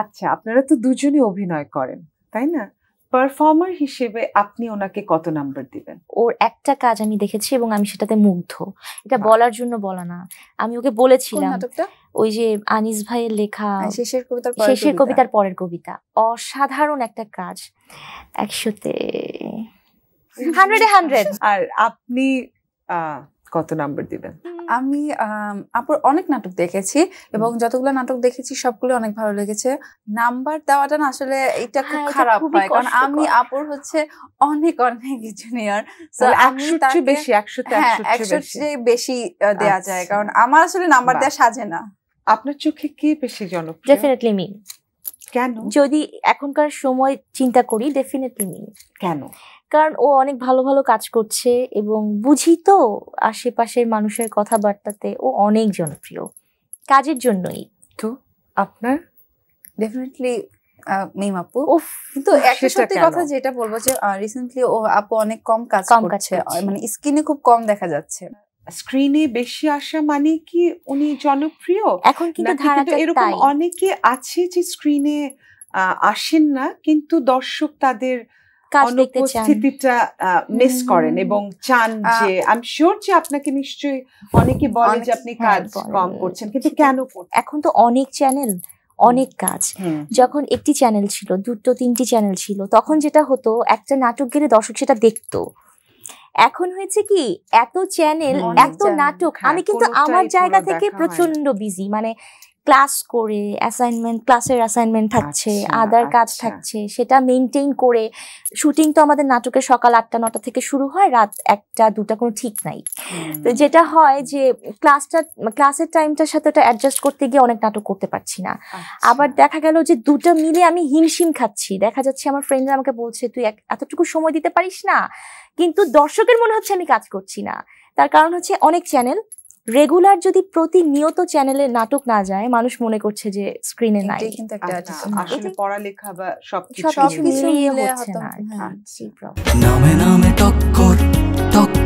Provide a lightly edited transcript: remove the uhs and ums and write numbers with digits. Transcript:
আচ্ছা, আপনারা তো দুজনই অভিনয় করেন, তাই না? পারফর্মার হিসেবে আপনি ওনাকে কত নাম্বার দিবেন? ওর একটা কাজ আমি দেখেছি এবং আমি সেটাতে মুগ্ধ। এটা বলার জন্য বলা না, আমি ওকে বলেছিলাম। ওই যে আনিস ভাইয়ের লেখা শেষের কবিতার পরের কবিতা, অসাধারণ একটা কাজ। 100-এ 100। আর আপনি কত নাম্বার দিবেন? আমি আপুর অনেক নাটক দেখেছি এবং যতগুলো নাটক দেখেছি সবগুলো অনেক ভালো লেগেছে। নাম্বার দেওয়াটা না আসলে এটা খুব খারাপ হয়, কারণ আমি আপুর হচ্ছে অনেক অনেক জুনিয়র, সো 100-এ বেশি দেয়া যায়, কারণ আমার আসলে নাম্বার দেওয়া সাজে না। আপনার চোখে কি বেশি জনপ্রিয়? Definitely me. কেন? যদি এখনকার সময় চিন্তা করি, ডেফিনেটলি মি। কেন? কারণ ও অনেক ভালো ভালো কাজ করছে এবং বুঝি তো আশেপাশের মানুষের কথাবার্তাতে ও অনেক জনপ্রিয় কাজের জন্যই তো। আপনার? ডেফিনেটলি মিম আপু। কিন্তু সত্যি কথা যেটা বলবো যে রিসেন্টলি ও আপু অনেক কম কাজ করছে, মানে স্ক্রিনে খুব কম দেখা যাচ্ছে। স্ক্রিনে বেশি আসা মানে কি উনি জনপ্রিয় এখন? কিন্তু এরকম অনেকে আছে যে স্ক্রিনে আসেন না, কিন্তু দর্শক তাদের অনুপস্থিতিটা মিস করেন এবং চান যে, আই এম শিওর যে আপনাকে নিশ্চয়ই অনেকে বলে যে আপনি কাজ কম করছেন, কিন্তু কেন করছেন? এখন তো অনেক চ্যানেল, অনেক কাজ। যখন একটি চ্যানেল ছিল, 2-3টি চ্যানেল ছিল, তখন যেটা হতো একটা নাটক গেলে দর্শক সেটা দেখতো। এখন হয়েছে কি, এত চ্যানেল, এত নাটক। আমি কিন্তু আমার জায়গা থেকে প্রচন্ড বিজি, মানে ক্লাস করে, অ্যাসাইনমেন্ট, ক্লাসের অ্যাসাইনমেন্ট থাকছে, আদার কাজ থাকছে, সেটা মেনটেন করে। শুটিং তো আমাদের নাটকে সকাল 8-9টা থেকে শুরু হয়, রাত 1-2টা কোনো ঠিক নাই। তো যেটা হয় যে ক্লাসের টাইমটার সাথে ওটা অ্যাডজাস্ট করতে গিয়ে অনেক নাটক করতে পারছি না। আবার দেখা গেল যে 2টা মিলে আমি হিমশিম খাচ্ছি। দেখা যাচ্ছে আমার ফ্রেন্ডরা আমাকে বলছে তুই এতটুকু সময় দিতে পারিস না, কিন্তু দর্শকের মনে হচ্ছে আমি কাজ করছি না। তার কারণ হচ্ছে অনেক চ্যানেল। রেগুলার যদি প্রতিনিয়ত চ্যানেলে নাটক না যায়, মানুষ মনে করছে যে স্ক্রিনে নাই, কিন্তু একটা আসলে পড়ালেখা বা সবকিছু মিলিয়ে হচ্ছে না।